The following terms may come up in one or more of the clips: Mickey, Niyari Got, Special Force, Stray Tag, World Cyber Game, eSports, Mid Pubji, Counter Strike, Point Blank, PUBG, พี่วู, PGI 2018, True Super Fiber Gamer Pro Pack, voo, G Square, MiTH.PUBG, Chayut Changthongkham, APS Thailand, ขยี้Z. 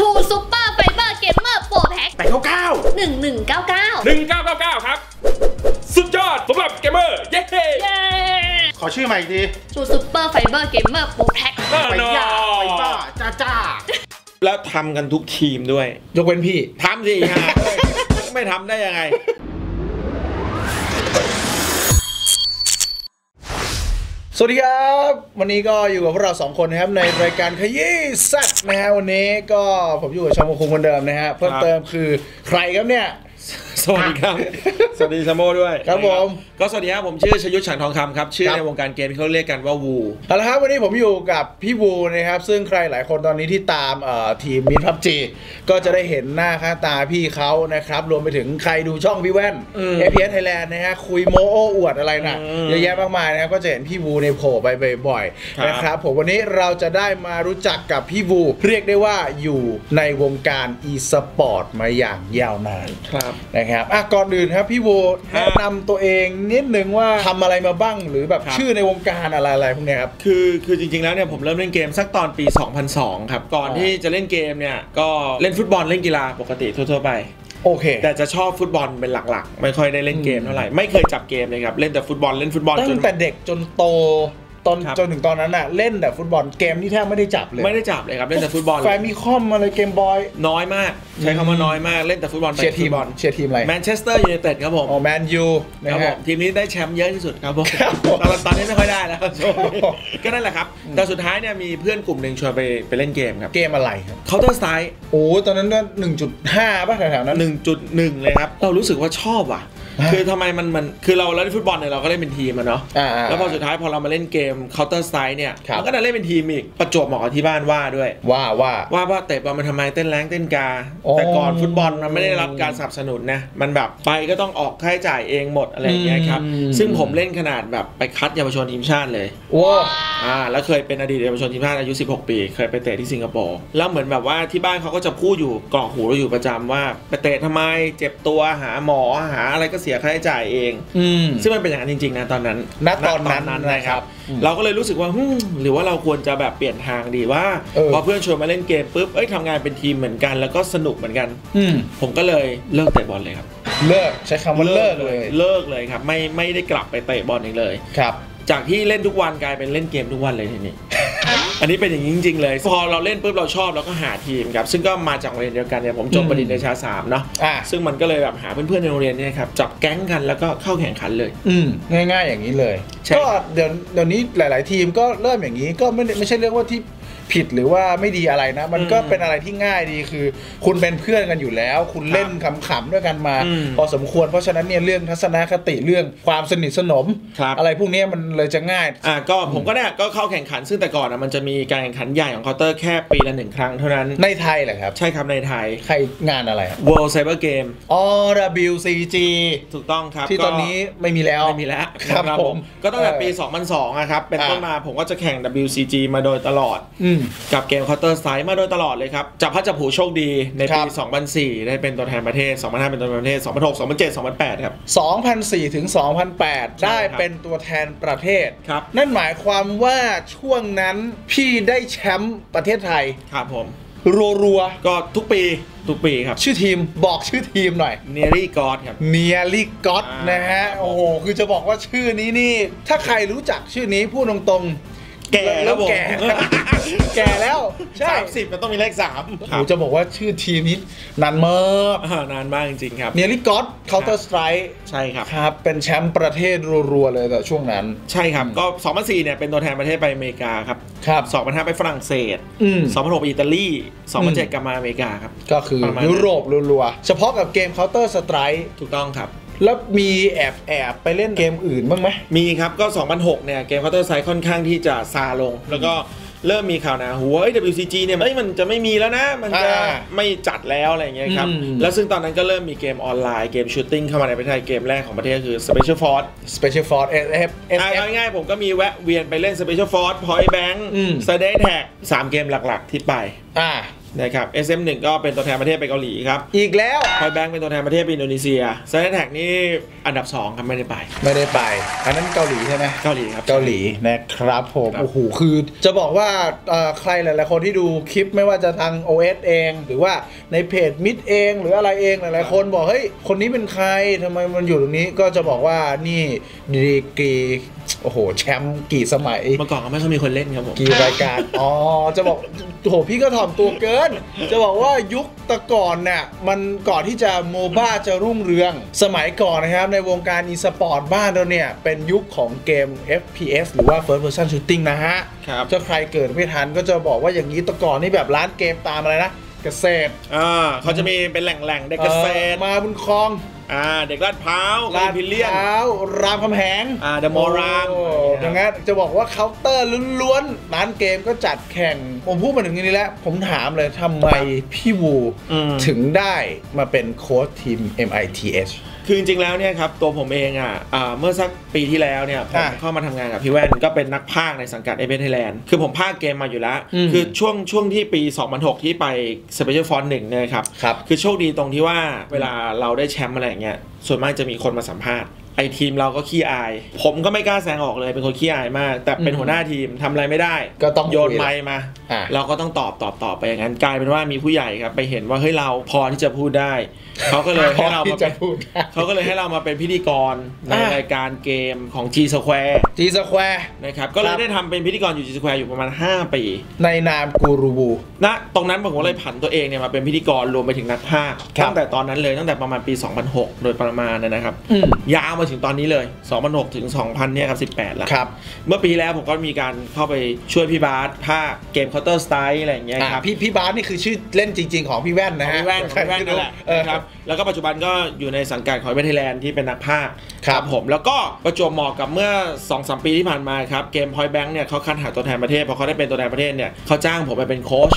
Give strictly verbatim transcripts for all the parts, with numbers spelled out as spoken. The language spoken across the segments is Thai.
True Super Fiber Gamer Pro Pack แปดเก้าเก้า หนึ่งหนึ่งเก้าเก้า หนึ่งเก้าเก้าเก้าครับสุดยอดสำหรับเกมเมอร์เย้ขอชื่อใหม่อีกที True Super Fiber Gamer Pro Pack ไปยาไปป้าจ้าจ้าแล้วทำกันทุกทีมด้วยยกเว้นพี่ทำสิฮะไม่ทำได้ยังไงสวัสดีครับวันนี้ก็อยู่กับพวกเราสองคนนะครับในรายการขยี้แซ่บนะฮะวันนี้ก็ผมอยู่กับชมโมคงคนเดิมนะฮะเพิ่มเติมคือใครครับเนี่ยสวัสดีครับสวัสดีชมโมด้วยครับผมก็สวัสดีครับผมชื่อชยุทธ ฉังทองคำครับชื่อในวงการเกมเขาเรียกกันว่าวูเอาละครับวันนี้ผมอยู่กับพี่วูนะครับซึ่งใครหลายคนตอนนี้ที่ตามทีมมิดพับจีก็จะได้เห็นหน้าค่าตาพี่เขานะครับรวมไปถึงใครดูช่องพี่แว่นเอพีเอสไทยแลนด์นะฮะคุยโมโอ้อวดอะไรนะเยอะแยะมากมายนะครับก็จะเห็นพี่วูในโผล่ไปบ่อยๆนะครับผมวันนี้เราจะได้มารู้จักกับพี่วูเรียกได้ว่าอยู่ในวงการอีสปอร์ตมาอย่างยาวนานนะครับอ่ะก่อนอื่นครับพี่วูแนะนำตัวเองนิดนึงว่าทำอะไรมาบ้างหรือแบบชื่อในวงการอะไรๆพวกนี้ครับคือคือจริงๆแล้วเนี่ยผมเริ่มเล่นเกมสักตอนปีสองพันสองครับก่อนที่จะเล่นเกมเนี่ยก็เล่นฟุตบอลเล่นกีฬาปกติทั่วๆไปโอเคแต่จะชอบฟุตบอลเป็นหลักๆไม่ค่อยได้เล่นเกมเท่าไหร่ไม่เคยจับเกมเลยครับเล่นแต่ฟุตบอลเล่นฟุตบอลตั้งแต่เด็กจนโตตอนจนถึงตอนนั้นน่ะเล่นแต่ฟุตบอลเกมที่แทบไม่ได้จับเลยไม่ได้จับเลยครับเล่นแต่ฟุตบอลแฟมิคอมมาเลยเกมบอยน้อยมากใช้คำว่าน้อยมากเล่นแต่ฟุตบอลเชียร์ทีมบอลเชียร์ทีมอะไรแมนเชสเตอร์ยูไนเต็ดครับผมอ๋อแมนยูครับผมทีมนี้ได้แชมป์เยอะที่สุดครับผมตอนนี้ไม่ค่อยได้แล้วก็นั่นแหละครับแต่สุดท้ายเนี่ยมีเพื่อนกลุ่มหนึ่งชวนไปไปเล่นเกมครับเกมอะไรเคาน์เตอร์สไตร์โอ้ตอนนั้นก็ หนึ่งจุดห้า ป่ะแถวๆนั้น หนึ่งจุดหนึ่ง เลยครับเรารู้สึกว่าชอบว่ะคือทำไมมันมันคือเราเล่นฟุตบอลเนี่ยเราก็เล่นเป็นทีมอะเนาะแล้วพอสุดท้ายพอเรามาเล่นเกม Counter Strike เนี่ยมันก็ได้เล่นเป็นทีมอีกประจวบเหมาะกับที่บ้านว่าด้วยว่าว่าว่าว่าเตะบอลมันทำไมเต้นแรงเต้นกาแต่ก่อนฟุตบอลมันไม่ได้รับการสนับสนุนนะมันแบบไปก็ต้องออกค่าใช้จ่ายเองหมดอะไรอย่างเงี้ยครับซึ่งผมเล่นขนาดแบบไปคัดเยาวชนทีมชาติเลยว้าอ่าแล้วเคยเป็นอดีตเยาวชนทีมชาติอายุสิบหกปีเคยไปเตะที่สิงคโปร์แล้วเหมือนแบบว่าที่บ้านเขาก็จะพูดอยู่กรอกหูเราอยู่ประจำว่าไปเตะทำไมเจ็บตัวหาหมอหาอะไรก็เสียค่าใช้จ่ายเองซึ่งมันเป็นอย่างนั้นจริงๆนะตอนนั้นณตอนนั้นนะครับเราก็เลยรู้สึกว่าหรือว่าเราควรจะแบบเปลี่ยนทางดีว่าพอเพื่อนชวนมาเล่นเกมปุ๊บเอ้ยทำงานเป็นทีมเหมือนกันแล้วก็สนุกเหมือนกันผมก็เลยเลิกเตะบอลเลยครับเลิกใช้คำว่าเลิกเลยเลิกเลยครับไม่ไม่ได้กลับไปเตะบอลอีกเลยครับจากที่เล่นทุกวันกลายเป็นเล่นเกมทุกวันเลยทีนี้อันนี้เป็นอย่างนี้จริงๆเลยพอเราเล่นปุ๊บเราชอบเราก็หาทีมครับซึ่งก็มาจากโรงเรียนเดียวกันเนี่ยผมจบปริญญาชาสามเนาะซึ่งมันก็เลยแบบหาเพื่อนๆในโรงเรียนเนี่ยครับจับแก๊งกันแล้วก็เข้าแข่งขันเลยอืมง่ายๆอย่างนี้เลยก็เดี๋ยวเดี๋ยวนี้หลายๆทีมก็เริ่มอย่างนี้ก็ไม่ไม่ใช่เรื่องว่าที่ผิดหรือว่าไม่ดีอะไรนะมันก็เป็นอะไรที่ง่ายดีคือคุณเป็นเพื่อนกันอยู่แล้วคุณเล่นขำๆด้วยกันมาพอสมควรเพราะฉะนั้นเนี่ยเรื่องทัศนคติเรื่องความสนิทสนมอะไรพวกนี้มันเลยจะง่ายอ่ะก็ผมก็เนี่ยก็เข้าแข่งขันซึ่งแต่ก่อนอ่ะมันจะมีการแข่งขันใหญ่ของเคาน์เตอร์แค่ปีละหนึ่งครั้งเท่านั้นในไทยเหรอครับใช่ครับในไทยใครงานอะไร World Cyber Game อ๋อ ดับเบิลยู ซี จี ถูกต้องครับที่ตอนนี้ไม่มีแล้วไม่มีแล้วครับผมก็ตั้งแต่ปีสองพันสองนะครับเป็นต้นมาผมก็จะแข่ง ดับเบิลยู ซี จี มาโดยตลอดกับเกม Counter Strike มาโดยตลอดเลยครับจับพัดจับผูโชคดีในปีสองพันสี่ได้เป็นตัวแทนประเทศสองพันห้าเป็นตัวแทนประเทศสองพันหก สองพันเจ็ด สองพันแปดครับสองพันสี่ถึงสองพันแปดได้เป็นตัวแทนประเทศครับนั่นหมายความว่าช่วงนั้นพี่ได้แชมป์ประเทศไทยครับผมรัวๆก็ทุกปีทุกปีครับชื่อทีมบอกชื่อทีมหน่อยเนียรี่ก็อดครับเนียรี่ก็อดนะฮะโอ้โหคือจะบอกว่าชื่อนี้นี่ถ้าใครรู้จักชื่อนี้พูดตรงๆแก่แล้วแก่แก่แล้วใช่สิบมันต้องมีเลขสามผมจะบอกว่าชื่อทีมนี้นานมากนานมากจริงๆครับเนียรี่ก็อด Counter Strike ใช่ครับครับเป็นแชมป์ประเทศรัวๆเลยแต่ช่วงนั้นใช่ครับก็สองพันสี่เนี่ยเป็นตัวแทนประเทศไปอเมริกาครับครับสองพันห้าไปฝรั่งเศสสองพันหกไปอิตาลีสองพันเจ็ดกลับมาอเมริกาครับก็คือยุโรปรัวๆเฉพาะกับเกม Counter Strike ถูกต้องครับแล้วมีแอบแอบไปเล่นเกมอื่นบ้างไหมมีครับก็สองพันหกเนี่ยเกม Counter Strike ค่อนข้างที่จะซาลงแล้วก็เริ่มมีข่าวนะหัว ดับเบิลยู ซี จี เนี่ยมันจะไม่มีแล้วนะมันจะไม่จัดแล้วอะไรอย่างเงี้ยครับแล้วซึ่งตอนนั้นก็เริ่มมีเกมออนไลน์เกมชูตติ้งเข้ามาในประเทศไทยเกมแรกของประเทศคือ Special Force Special Force เอส เอฟ เอาง่ายๆผมก็มีแวะเวียนไปเล่น Special Force Point Blank Stray Tag สามเกมหลักๆที่ไปอ่า นะครับ เอส เอ็ม หนึ่ง ก็เป็นตัวแทนประเทศไปเกาหลีครับอีกแล้วคอยแบงค์เป็นตัวแทนประเทศไปอินโดนีเซียไซน์แท็กนี่อันดับสองครับไม่ได้ไปไม่ได้ไปอันนั้นเกาหลีใช่ไหมเกาหลีครับเกาหลีนะครับผมโอ้โหคือจะบอกว่าใครหลายๆคนที่ดูคลิปไม่ว่าจะทาง โอ เอส เองหรือว่าในเพจมิดเองหรืออะไรเองหลายๆคนบอกเฮ้ยคนนี้เป็นใครทำไมมันอยู่ตรงนี้ก็จะบอกว่านี่ดีกรีโอ้โหแชมป์กี่สมัยเมื่อก่อนก็ไม่ค่อยมีคนเล่นครับผมกี่รายการอ๋อจะบอกโอ้โหพี่ก็ถ่อมตัวเกินจะบอกว่ายุคตะก่อนเนี่ยมันก่อนที่จะโมบ้าจะรุ่งเรืองสมัยก่อนนะครับในวงการอีสปอร์ตบ้านเราเนี่ยเป็นยุคของเกม เอฟ พี เอส หรือว่า First Person Shooting นะฮะครับถ้าใครเกิดไม่ทันก็จะบอกว่าอย่างนี้ตะก่อนนี่แบบร้านเกมตามอะไรนะเกษตรอ่าเขาจะมีเป็นแหล่งๆเด็กเกษตรมาบุญคลองอ่าเด็กลาดพร้าวลาดพิเลียนลาดพร้าวรามคำแหงอ่าเดอะมอลล์รามดังนั้นจะบอกว่าเคาน์เตอร์ล้วนๆร้านเกมก็จัดแข่งผมพูดมาถึงนี้แล้วผมถามเลยทำไมพี่วูถึงได้มาเป็นโค้ชทีม เอ็ม ไอ ที เอส คือจริงๆแล้วเนี่ยครับตัวผมเองอ่ะเมื่อสักปีที่แล้วเนี่ยผมเข้ามาทำงานกับพี่แว่นก็เป็นนักพากย์ในสังกัดเอเบนไทยแลนด์คือผมพากย์เกมมาอยู่แล้วคือช่วงช่วงที่ปีสองพันหกที่ไปสเปเชียลฟอนต์หนึ่งเนี่ยครับคือโชคดีตรงที่ว่าเวลาเราได้แชมป์อะไรอย่างเงี้ยส่วนมากจะมีคนมาสัมภาษณ์ไอทีมเราก็ขี้อายผมก็ไม่กล้าแสดงออกเลยเป็นคนขี้อายมากแต่เป็นหัวหน้าทีมทำอะไรไม่ได้ก็ต้องโยนไมค์มาเราก็ต้องตอบตอบตอบไปอย่างนั้นกลายเป็นว่ามีผู้ใหญ่ครับไปเห็นว่าเฮ้ยเราพอที่จะพูดได้เขาก็เลยให้เรามาเป็นเขาก็เลยให้เรามาเป็นพิธีกรในรายการเกมของ G Square G Square นะครับก็เลยได้ทำเป็นพิธีกรอยู่ G Square อยู่ประมาณห้าปีในนามกูรูบูณตรงนั้นผมก็เลยผันตัวเองเนี่ยมาเป็นพิธีกรรวมไปถึงนักพากย์ตั้งแต่ตอนนั้นเลยตั้งแต่ประมาณปีสองพันหกโดยประมาณนะครับยาวถึงตอนนี้เลยสองพันหกถึงสองพันเนี่ยครับสิบแปดแล้วครับเมื่อปีแล้วผมก็มีการเข้าไปช่วยพี่บาสภาคเกม Counter Strike อะไรอย่างเงี้ยครับพี่พี่บาสนี่คือชื่อเล่นจริงๆของพี่แว่นนะฮะพี่แว่นพี่แว่นนั่นแหละครับแล้วก็ปัจจุบันก็อยู่ในสังกัดของเวทไทยแลนด์ที่เป็นนักภาคครับผมแล้วก็ประจวบเหมาะกับเมื่อ สองสาม ปีที่ผ่านมาครับเกม Point Bank เนี่ยเขาคัดหาตัวแทนประเทศพอเขาได้เป็นตัวแทนประเทศเนี่ยเขาจ้างผมไปเป็นโค้ช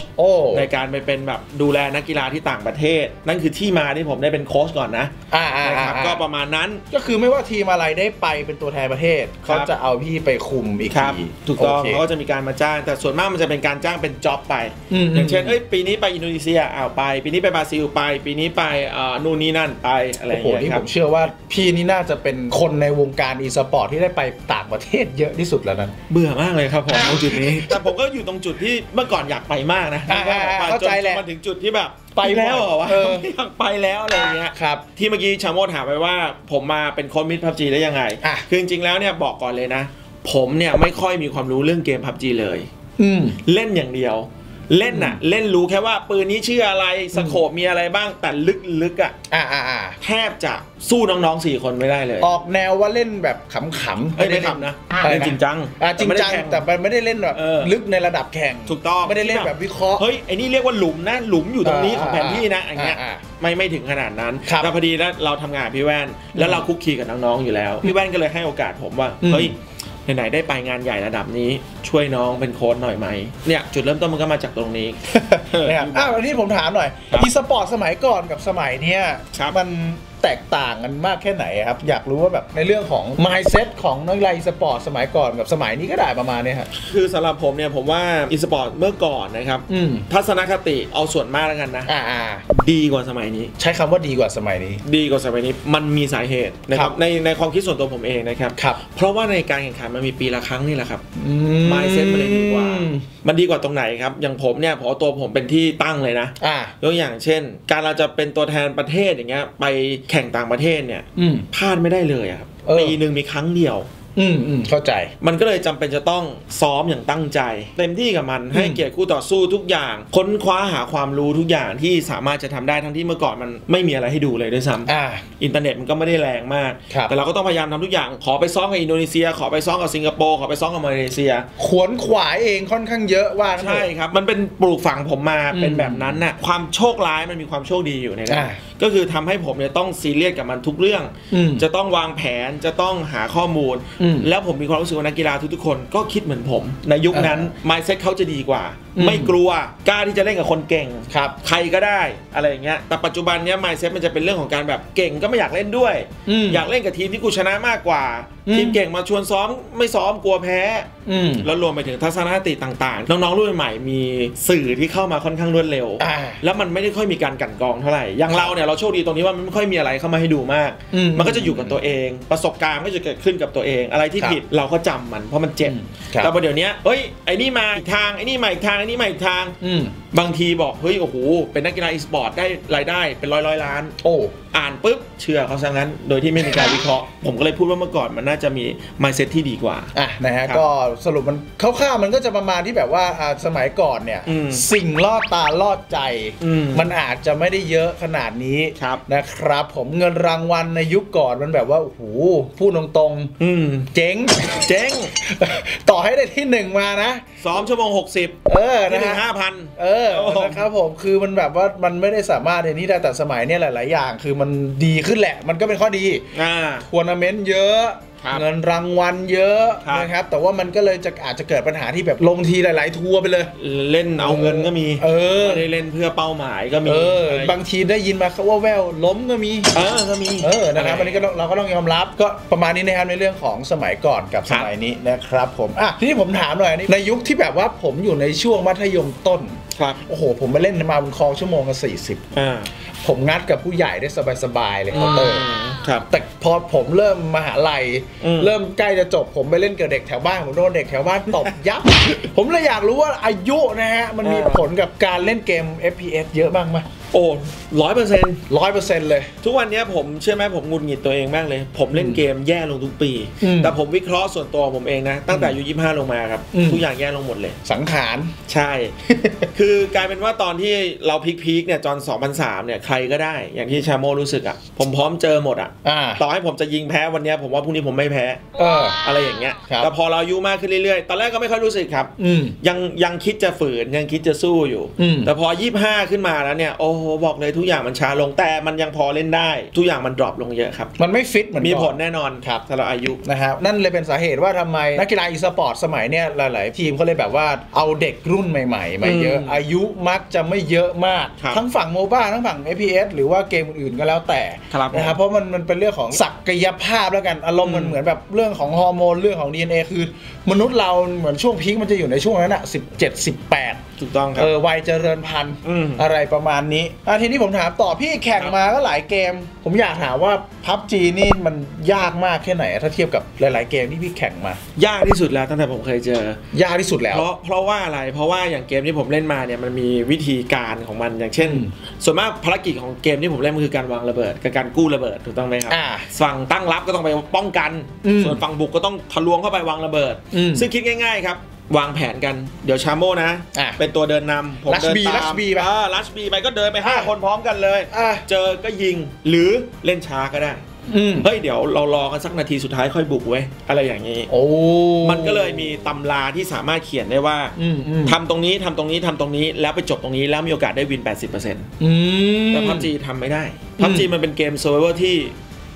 ในการไปเป็นแบบดูแลนักกีฬาที่ต่างประเทศนั่นคือที่มาที่ผมได้เป็นโค้ชก่อนนะนะครับก็ประมาณนั้นก็คือว่าทีมอะไรได้ไปเป็นตัวแทนประเทศเขาจะเอาพี่ไปคุมอีกทีถูกต้องเขาก็จะมีการมาจ้างแต่ส่วนมากมันจะเป็นการจ้างเป็นจ็อบไปอย่างเช่นเอ้ยปีนี้ไปอินโดนีเซียอ้าวไปปีนี้ไปบราซิลไปปีนี้ไปนู่นนี่นั่นไปอะไรอย่างเงี้ยครับผมเชื่อว่าพี่นี่น่าจะเป็นคนในวงการอีสปอร์ตที่ได้ไปต่างประเทศเยอะที่สุดแล้วนั้นเบื่อมากเลยครับผมตรงจุดนี้แต่ผมก็อยู่ตรงจุดที่เมื่อก่อนอยากไปมากนะเข้าใจแหละมาถึงจุดที่แบบไปแล้วเหรอวะอยากไปแล้วอะไรเงี้ยครับที่เมื่อกี้ชาโมถามไปว่าผมมาเป็นโค้ชมิดพับจีได้ยังไงคือจริงๆแล้วเนี่ยบอกก่อนเลยนะผมเนี่ยไม่ค่อยมีความรู้เรื่องเกมพับจีเลยอืเล่นอย่างเดียวเล่นน่ะเล่นรู้แค่ว่าปืนนี้ชื่ออะไรสโคปมีอะไรบ้างแต่ลึกๆอ่ะอ่าอ่าแทบจะสู้น้องๆสี่คนไม่ได้เลยออกแนวว่าเล่นแบบขำๆไม่ได้ขำนะเล่นจริงจังจริงจังแต่ไม่ได้เล่นแบบลึกในระดับแข่งถูกต้องไม่ได้เล่นแบบวิเคราะห์เฮ้ยไอ้นี่เรียกว่าหลุมนะหลุมอยู่ตรงนี้ของแผนที่นะอย่างเงี้ยไม่ไม่ถึงขนาดนั้นแต่พอดีแล้วเราทำงานพี่แว่นแล้วเราคุกคีกับน้องๆอยู่แล้วพี่แว่นก็เลยให้โอกาสผมว่าเฮ้ยไหนๆได้ไปงานใหญ่ระดับนี้ช่วยน้องเป็นโค้ชหน่อยไหมเนี่ยจุดเริ่มต้นมันก็มาจากตรงนี้นะครับอ้าวที่ผมถามหน่อยอีสปอร์ตสมัยก่อนกับสมัยเนี้ยมันแตกต่างกันมากแค่ไหนครับอยากรู้ว่าแบบในเรื่องของ mindset ของนักกีฬาอีสปอร์ตสมัยก่อนกับสมัยนี้ก็ได้ประมาณนี้ครับคือสำหรับผมเนี่ยผมว่าอีสปอร์ตเมื่อก่อนนะครับทัศนคติเอาส่วนมากแล้วกันนะดีกว่าสมัยนี้ใช้คำว่าดีกว่าสมัยนี้ดีกว่าสมัยนี้มันมีสาเหตุนะครับในในความคิดส่วนตัวผมเองนะครับเพราะว่าในการแข่งขันมันมีปีละครั้งนี่แหละครับ mindset มันเลยดีกว่ามันดีกว่าตรงไหนครับอย่างผมเนี่ยผมเอาตัวผมเป็นที่ตั้งเลยนะยกอย่างเช่นการเราจะเป็นตัวแทนประเทศอย่างเงี้ยไปแข่งต่างประเทศเนี่ยพลาดไม่ได้เลยครับปีหนึ่งมีครั้งเดียวอืมอืมเข้าใจมันก็เลยจำเป็นจะต้องซ้อมอย่างตั้งใจเต็มที่กับมันให้เกียรติคู่ต่อสู้ทุกอย่างค้นคว้าหาความรู้ทุกอย่างที่สามารถจะทำได้ทั้งที่เมื่อก่อนมันไม่มีอะไรให้ดูเลยด้วยซ้ำอ่าอินเทอร์เน็ตมันก็ไม่ได้แรงมากแต่เราก็ต้องพยายามทำทุกอย่างขอไปซ้อมกับอินโดนีเซียขอไปซ้อมกับสิงคโปร์ขอไปซ้อมกับมาเลเซียขวนขวายเองค่อนข้างเยอะว่าใช่ครับมันเป็นปลูกฝังผมมาเป็นแบบนั้นน่ะความโชคร้ายมันมีความโชคดีอยู่ในนั้นก็คือทำให้ผมเนี่ยต้องซีเรียสกับมันทุกเรื่องจะต้องวางแผนจะต้องหาข้อมูลแล้วผมมีความรู้สึกว่านักกีฬาทุกๆคนก็คิดเหมือนผมในยุคนั้น mindset เขาจะดีกว่าไม่กลัวกล้าที่จะเล่นกับคนเก่งครับใครก็ได้อะไรอย่างเงี้ยแต่ปัจจุบันเนี้ย mindset มันจะเป็นเรื่องของการแบบเก่งก็ไม่อยากเล่นด้วยอยากเล่นกับทีมที่กูชนะมากกว่า ทีมเก่งมาชวนซ้อมไม่ซ้อมกลัวแพ้แล้วรวมไปถึงทัศนคติต่างๆน้องๆรุ่นใหม่มีสื่อที่เข้ามาค่อนข้างรวดเร็วแล้วมันไม่ได้ค่อยมีการกันกรองเท่าไหร่อย่างเราเนี่ยเราโชคดีตรงนี้ว่ามันไม่ค่อยมีอะไรเข้ามาให้ดูมากมันก็จะอยู่กับตัวเองประสบการณ์ก็จะเกิดขึ้นกับตัวเองอะไรที่ผิดเราก็จำมันเพราะมันเจ็บแต่พอเดี๋ยวนี้เอ้ยไอ้นี่มาอีกทางไอ้นี่มาอีกทางไอ้นี่มาอีกทางบางทีบอกเฮ้ยโอ้โหเป็นนักกีฬาอีสปอร์ตได้รายได้เป็นร้อยร้อยล้านโอ้อ่านปุ๊บเชื่อเขาซะงั้นโดยที่ไม่มีการวิเคราะห์ผมก็เลยพูดว่าเมื่อก่อนมันน่าจะมี mindset ที่ดีกว่าอ่ะนะฮะก็สรุปมันคร่าวๆมันก็จะประมาณที่แบบว่าสมัยก่อนเนี่ยสิ่งล่อตาล่อใจมันอาจจะไม่ได้เยอะขนาดนี้นะครับผมเงินรางวัลในยุคก่อนมันแบบว่าโอ้โหพูดตรงๆเจ๊งเจ๊งต่อให้ได้ที่หนึ่งมานะซ้อมชั่วโมงหกสิบเออนะฮะห้าพันเออนะครับผมคือมันแบบว่ามันไม่ได้สามารถในนี้ได้แต่สมัยเนี่ยหลายๆอย่างคือมันดีขึ้นแหละมันก็เป็นข้อดีทัวร์นาเมนต์เยอะเงินรางวัลเยอะนะครับแต่ว่ามันก็เลยจะอาจจะเกิดปัญหาที่แบบลงทีหลายๆทัวร์ไปเลยเล่นเอาเงินก็มีเออได้เล่นเพื่อเป้าหมายก็มีบางทีได้ยินมาเขาว่าแววล้มก็มีเออก็มีเออนะครับวันนี้ก็เราก็ต้องยอมรับก็ประมาณนี้นะครับในเรื่องของสมัยก่อนกับสมัยนี้นะครับผมอ่ะที่ผมถามหน่อยในยุคที่แบบว่าผมอยู่ในช่วงมัธยมต้นครับโอ้โหผมไปเล่นมาบนคลองชั่วโมงละสี่สิบผมงัดกับผู้ใหญ่ได้สบายๆเลยครับเออครับแต่พอผมเริ่มมหาลัยเริ่มใกล้จะจบผมไปเล่นกับเด็กแถวบ้านผมโดนเด็กแถวบ้านตบยับ ผมเลยอยากรู้ว่าอายุนะฮะมันมีผลกับการเล่นเกม เอฟ พี เอส เยอะบ้างไหมโอ้ร้อยเปอร์เซ็นต์ร้อยเปอร์เซ็นต์เลยทุกวันนี้ผมเชื่อไหมผมงุนหงิดตัวเองมากเลยผมเล่นเกมแย่ลงทุกปีแต่ผมวิเคราะห์ส่วนตัวผมเองนะตั้งแต่อายุยี่สิบห้าลงมาครับทุกอย่างแย่ลงหมดเลยสังขารใช่ คือกลายเป็นว่าตอนที่เราพีคๆเนี่ยจอนสองพันสามเนี่ยใครก็ได้อย่างที่ชาโมรู้สึกอ่ะผมพร้อมเจอหมดอ่ะต่อให้ผมจะยิงแพ้วันนี้ผมว่าพรุ่งนี้ผมไม่แพ้เอออะไรอย่างเงี้ยแต่พอเราอายุมากขึ้นเรื่อยๆตอนแรกก็ไม่ค่อยรู้สึกครับยังยังคิดจะฝืนยังคิดจะสู้อยู่แต่พอยี่สิบห้าขึ้นมาแล้วเนี่ยโอ้บอกเลยทุกอย่างมันช้าลงแต่มันยังพอเล่นได้ทุกอย่างมันดรอปลงเยอะครับมันไม่ฟิตเหมือนมีผลแน่นอนครับสำหรับอายุนะครับนั่นเลยเป็นสาเหตุว่าทำไมนักกีฬาอีสปอร์ตสมัยเนี่ยหลายๆทีมเขาเลยแบบว่าเอาเด็กรุ่นใหม่ๆมาเยอะอายุมักจะไม่เยอะมากทั้งฝั่งโมบ้าทั้งฝั่ง เอฟ พี เอส หรือว่าเกมอื่นๆก็แล้วแต่นะครับเพราะมันมันเป็นเรื่องของศักยภาพแล้วกันอารมณ์มันเหมือนแบบเรื่องของฮอร์โมนเรื่องของ ดี เอ็น เอ คือมนุษย์เราเหมือนช่วงพีคมันจะอยู่ในช่วงนั้นอะสิบเจ็ดสิบแปดถูกต้องครับเออวัยเจริญพันธุ์อะไรประมาณนี้อาทีนี้ผมถามต่อพี่แข่งมาก็หลายเกมผมอยากถามว่า พับจี นี่มันยากมากแค่ไหนถ้าเทียบกับหลายๆเกมที่พี่แข่งมายากที่สุดแล้วตั้งแต่ผมเคยเจอยากที่สุดแล้วเพราะเพราะว่าอะไรเพราะว่าอย่างเกมที่ผมเล่นมาเนี่ยมันมีวิธีการของมันอย่างเช่นส่วนมากภารกิจของเกมที่ผมเล่นมันคือการวางระเบิดกับการกู้ระเบิดถูกต้องไหมครับฝั่งตั้งรับก็ต้องไปป้องกันส่วนฝั่งบุกก็ต้องทะลวงเข้าไปวางระเบิดซึ่งคิดง่ายๆครับวางแผนกันเดี๋ยวชาโม่นะเป็นตัวเดินนำผมเดินตามลัชบีไปลัชบีไปก็เดินไปห้าคนพร้อมกันเลยเจอก็ยิงหรือเล่นช้าก็ได้เฮ้ยเดี๋ยวเรารอกันสักนาทีสุดท้ายค่อยบุกเว้ยอะไรอย่างนี้โอ้มันก็เลยมีตำราที่สามารถเขียนได้ว่าทำตรงนี้ทำตรงนี้ทำตรงนี้แล้วไปจบตรงนี้แล้วมีโอกาสได้วิน แปดสิบเปอร์เซ็นต์ แต่พับจีทำไม่ได้พับจีมันเป็นเกมเซอร์ไวเวอร์ที่